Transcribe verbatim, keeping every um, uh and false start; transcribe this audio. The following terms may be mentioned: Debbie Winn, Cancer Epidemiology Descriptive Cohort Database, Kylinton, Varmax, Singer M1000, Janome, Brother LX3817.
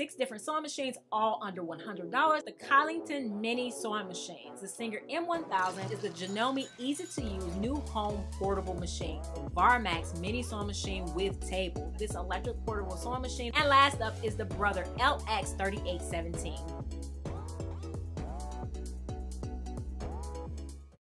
six different sewing machines, all under one hundred dollars. The Kylinton Mini Sewing Machines. The Singer M one thousand is the Janome easy to use new home portable machine. The Varmax Mini Sewing Machine with table. This electric portable sewing machine. And last up is the Brother L X thirty-eight seventeen.